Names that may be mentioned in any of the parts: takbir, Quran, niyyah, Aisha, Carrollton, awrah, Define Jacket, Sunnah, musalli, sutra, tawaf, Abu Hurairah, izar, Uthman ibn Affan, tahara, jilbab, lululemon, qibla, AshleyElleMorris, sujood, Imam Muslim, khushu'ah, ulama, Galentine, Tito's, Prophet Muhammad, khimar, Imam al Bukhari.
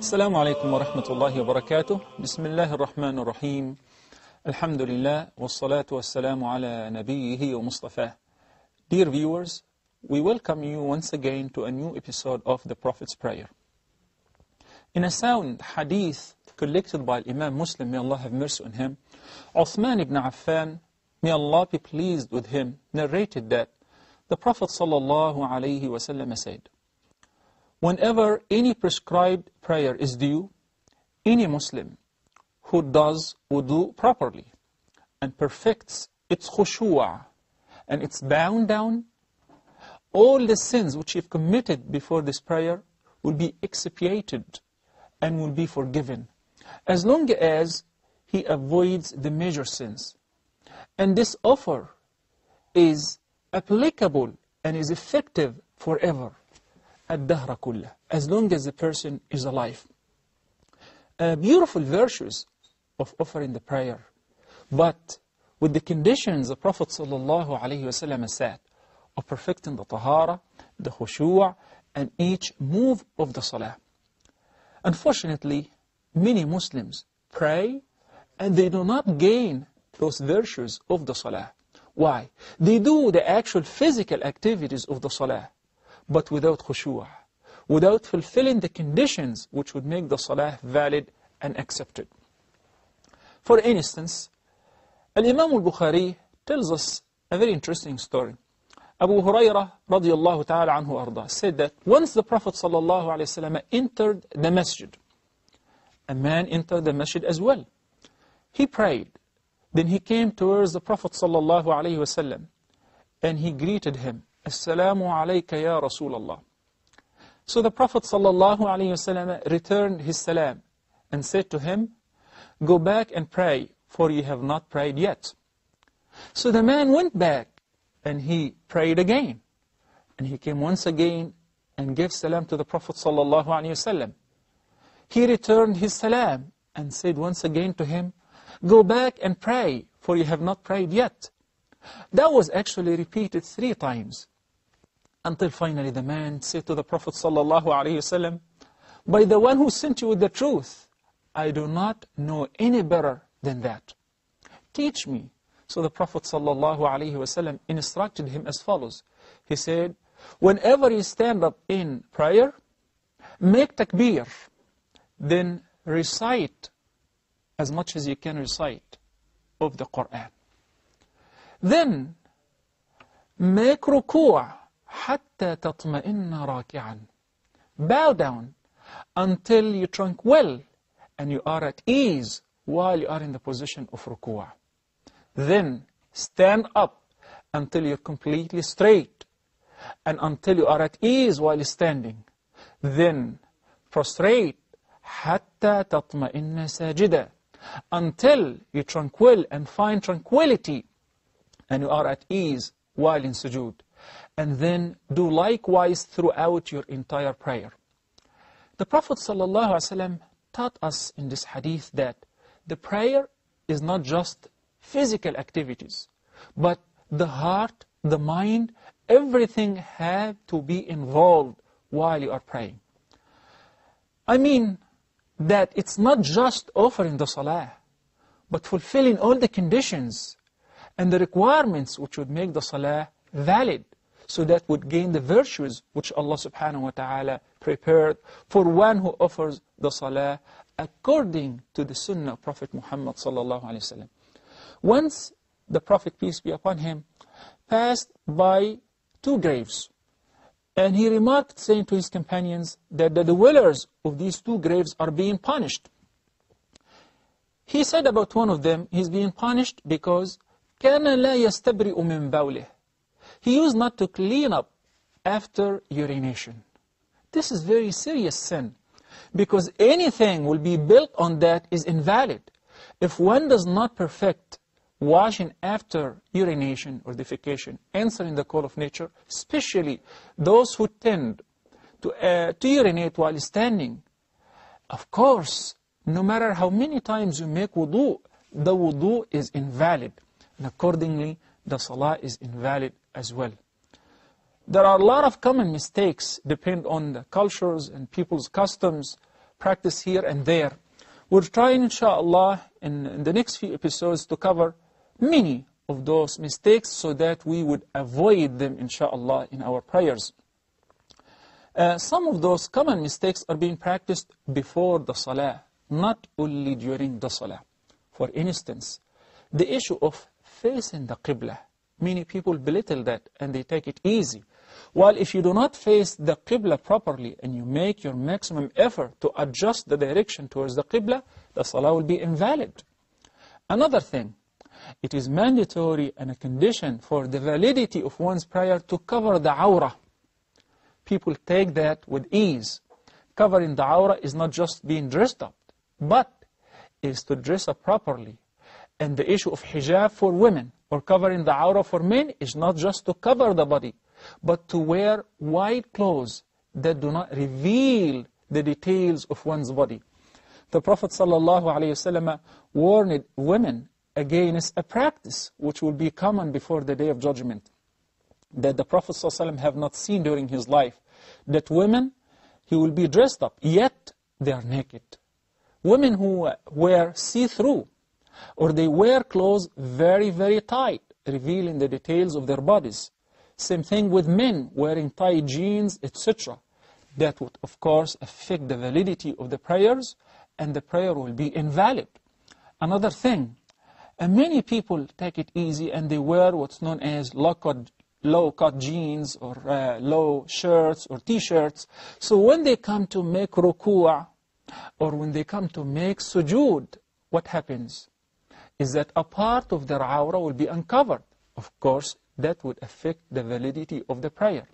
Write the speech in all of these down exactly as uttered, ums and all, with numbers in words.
Assalamu alaikum wa rahmatullahi wa barakatuh. Bismillahir Rahmanir Rahim. Alhamdulillah, wassalatu wassalamu ala nabiyyihi wa mustafa. Dear viewers, we welcome you once again to a new episode of the Prophet's Prayer. In a sound hadith collected by Imam Muslim, may Allah have mercy on him, Uthman ibn Affan, may Allah be pleased with him, narrated that the Prophet ﷺ said, whenever any prescribed prayer is due, any Muslim who does wudu properly and perfects its khushu'ah and its bowing down, all the sins which he committed before this prayer will be expiated and will be forgiven, as long as he avoids the major sins. And this offer is applicable and is effective forever, ad-dahra kullah, as long as the person is alive. Uh, beautiful virtues of offering the prayer, but with the conditions the Prophet ﷺ said, of perfecting the tahara, the khushu'a, and each move of the salah. Unfortunately, many Muslims pray and they do not gain those virtues of the salah. Why? They do the actual physical activities of the salah, but without khushu'ah, without fulfilling the conditions which would make the salah valid and accepted. For instance, Imam al Bukhari tells us a very interesting story. Abu Hurairah radiallahu ta'ala anhu arda said that once the Prophet sallallahu alayhi wa sallam entered the masjid, a man entered the masjid as well. He prayed. Then he came towards the Prophet sallallahu alayhi wa sallam and he greeted him, Assalamu alayka ya Rasulallah. So the Prophet sallallahu alayhi wa sallam returned his salam and said to him, go back and pray, for you have not prayed yet. So the man went back and he prayed again, and he came once again and gave salam to the Prophet sallallahu alaihi wasallam. He returned his salam and said once again to him, go back and pray, for you have not prayed yet. That was actually repeated three times, until finally the man said to the Prophet sallallahu alaihi wasallam, by the one who sent you with the truth, I do not know any better than that. Teach me. So the Prophet ﷺ instructed him as follows. He said, whenever you stand up in prayer, make takbir, then recite as much as you can recite of the Quran. Then make ruku'ah hatta tatma'inna raki'an. Bow down until you're tranquil and you are at ease while you are in the position of ruku'ah. Then stand up until you're completely straight and until you are at ease while standing. Then prostrate حَتَّى تَطْمَئِنَّ سَاجِدًا, until you're tranquil and find tranquility and you are at ease while in sujood. And then do likewise throughout your entire prayer. The Prophet ﷺ taught us in this hadith that the prayer is not just physical activities, but the heart, the mind, everything had to be involved while you are praying. I mean that it's not just offering the salah, but fulfilling all the conditions and the requirements which would make the salah valid, so that would gain the virtues which Allah subhanahu wa ta'ala prepared for one who offers the salah according to the sunnah of Prophet Muhammad sallallahu alayhi wa sallam. Once the Prophet, peace be upon him, passed by two graves, and he remarked, saying to his companions, that the dwellers of these two graves are being punished. He said about one of them, he's being punished because كَانَ لَا يَسْتَبْرِئُ مِنْ بَوْلِهِ, he used not to clean up after urination. This is very serious sin, because anything will be built on that is invalid. If one does not perfect washing after urination or defecation, answering the call of nature, especially those who tend to, uh, to urinate while standing. Of course, no matter how many times you make wudu, the wudu is invalid, and accordingly, the salah is invalid as well. There are a lot of common mistakes, depend on the cultures and people's customs, practice here and there. We'll try, inshallah, in, in the next few episodes to cover many of those mistakes so that we would avoid them, inshallah, in our prayers. Uh, some of those common mistakes are being practiced before the salah, not only during the salah. For instance, the issue of facing the qibla. Many people belittle that and they take it easy. While if you do not face the qibla properly and you make your maximum effort to adjust the direction towards the qibla, the salah will be invalid. Another thing, it is mandatory and a condition for the validity of one's prayer to cover the awrah. People take that with ease. Covering the awrah is not just being dressed up, but is to dress up properly. And the issue of hijab for women or covering the awrah for men is not just to cover the body, but to wear white clothes that do not reveal the details of one's body. The Prophet ﷺ warned women against a practice which will be common before the Day of Judgment, that the Prophet ﷺ have not seen during his life, that women, he will be dressed up, yet they are naked. Women who wear see-through, or they wear clothes very, very tight, revealing the details of their bodies. Same thing with men wearing tight jeans, et cetera. That would, of course, affect the validity of the prayers, and the prayer will be invalid. Another thing, and many people take it easy and they wear what's known as low-cut low-cut jeans or uh, low shirts or t-shirts. So when they come to make ruku'ah, or when they come to make sujood, what happens is that a part of their awrah will be uncovered. Of course, that would affect the validity of the prayer.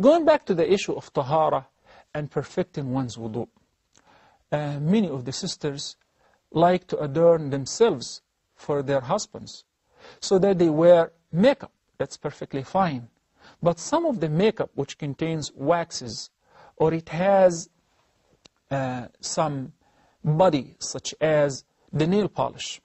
Going back to the issue of tahara and perfecting one's wudu, uh, many of the sisters like to adorn themselves for their husbands so that they wear makeup. That's perfectly fine. But some of the makeup which contains waxes or it has Uh, some body such as the nail polish,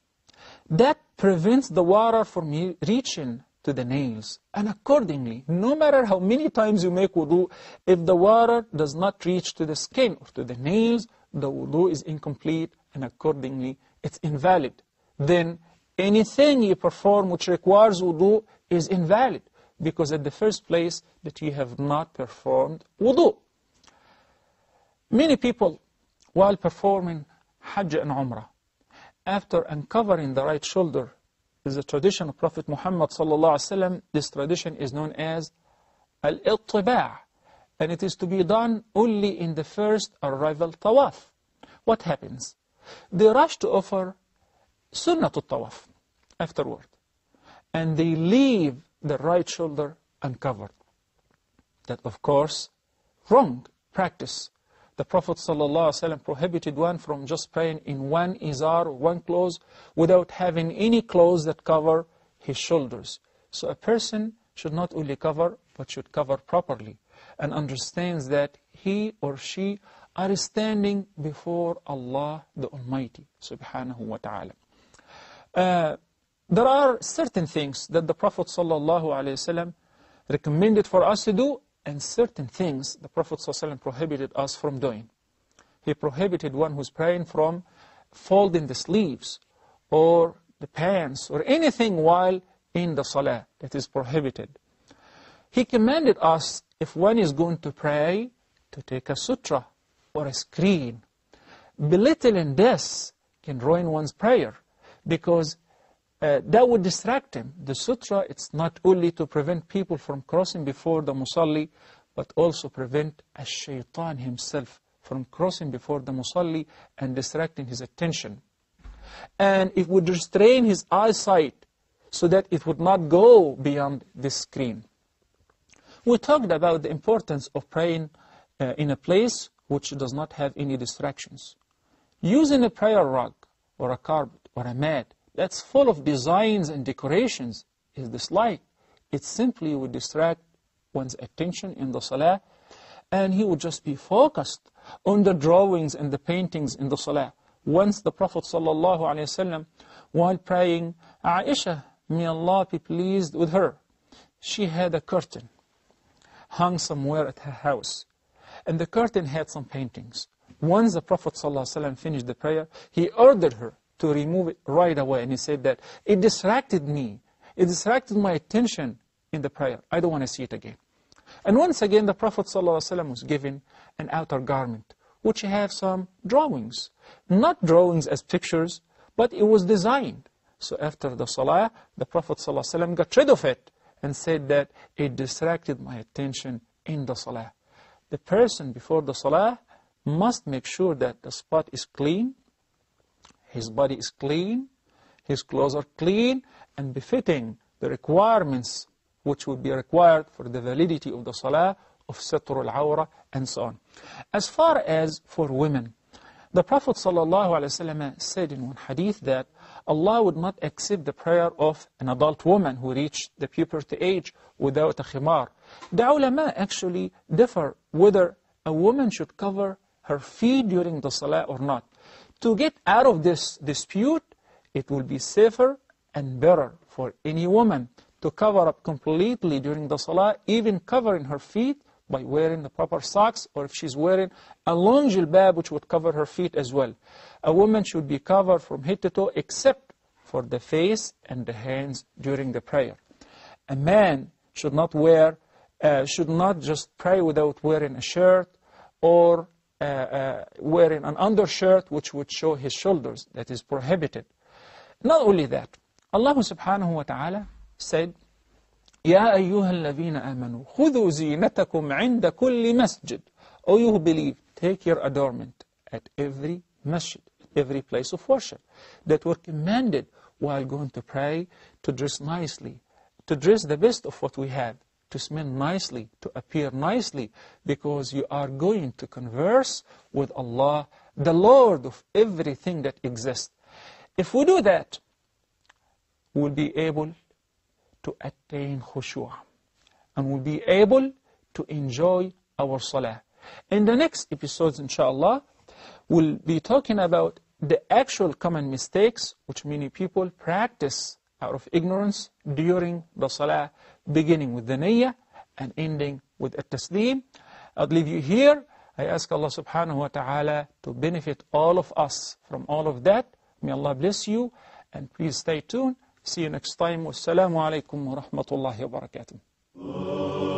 that prevents the water from reaching to the nails, and accordingly, no matter how many times you make wudu, if the water does not reach to the skin or to the nails, the wudu is incomplete and accordingly it's invalid. Then anything you perform which requires wudu is invalid, because at the first place that you have not performed wudu. Many people, while performing Hajj and Umrah, after uncovering the right shoulder, is a tradition of Prophet Muhammad ﷺ. This tradition is known as al-ittiba', and it is to be done only in the first arrival tawaf. What happens? They rush to offer sunnatul tawaf afterward, and they leave the right shoulder uncovered. That, of course, wrong practice. The Prophet ﷺ prohibited one from just praying in one izar, one clothes, without having any clothes that cover his shoulders. So a person should not only cover, but should cover properly, and understands that he or she are standing before Allah the Almighty, subhanahu wa ta'ala. Uh, there are certain things that the Prophet ﷺ recommended for us to do, and certain things the Prophet ﷺ prohibited us from doing. He prohibited one who's praying from folding the sleeves or the pants or anything while in the salah. That is prohibited. He commanded us, if one is going to pray, to take a sutra or a screen. Belittling this can ruin one's prayer, because Uh, that would distract him. The sutra, it's not only to prevent people from crossing before the musalli, but also prevent ash-shaytan himself from crossing before the musalli and distracting his attention. And it would restrain his eyesight so that it would not go beyond this screen. We talked about the importance of praying uh, in a place which does not have any distractions. Using a prayer rug or a carpet or a mat that's full of designs and decorations is disliked. It simply would distract one's attention in the salah, and he would just be focused on the drawings and the paintings in the salah. Once the Prophet ﷺ, while praying, Aisha, may Allah be pleased with her, she had a curtain hung somewhere at her house, and the curtain had some paintings. Once the Prophet ﷺ finished the prayer, he ordered her to remove it right away. And he said that it distracted me. It distracted my attention in the prayer. I don't want to see it again. And once again, the Prophet ﷺ was given an outer garment, which have some drawings. Not drawings as pictures, but it was designed. So after the Salah, the Prophet ﷺ got rid of it and said that it distracted my attention in the Salah. The person before the Salah must make sure that the spot is clean, his body is clean, his clothes are clean, and befitting the requirements which would be required for the validity of the Salah, of Satrul Awra, and so on. As far as for women, the Prophet ﷺ said in one hadith that Allah would not accept the prayer of an adult woman who reached the puberty age without a khimar. The ulama actually differ whether a woman should cover her feet during the Salah or not. To get out of this dispute, it will be safer and better for any woman to cover up completely during the Salah, even covering her feet by wearing the proper socks, or if she's wearing a long jilbab which would cover her feet as well. A woman should be covered from head to toe except for the face and the hands during the prayer. A man should not wear, uh, should not just pray without wearing a shirt or uh, uh, wearing an undershirt which would show his shoulders. That is prohibited. Not only that, Allah subhanahu wa ta'ala said, يَا أَيُّهَا الَّذِينَ آمَنُوا خُذُوا زِينَتَكُمْ عِنْدَ كُلِّ مَسْجِدٍ. O you who believe, take your adornment at every masjid, every place of worship. That we're commanded while going to pray to dress nicely, to dress the best of what we have, to smell nicely, to appear nicely, because you are going to converse with Allah, the Lord of everything that exists. If we do that, we'll be able to attain khushu', and we'll be able to enjoy our salah. In the next episodes, inshallah, we'll be talking about the actual common mistakes which many people practice out of ignorance during the salah, beginning with the niyyah and ending with at-taslim. I'll leave you here. I ask Allah subhanahu wa ta'ala to benefit all of us from all of that. May Allah bless you, and please stay tuned. See you next time. Wassalamu alaikum wa rahmatullahi wa barakatuh.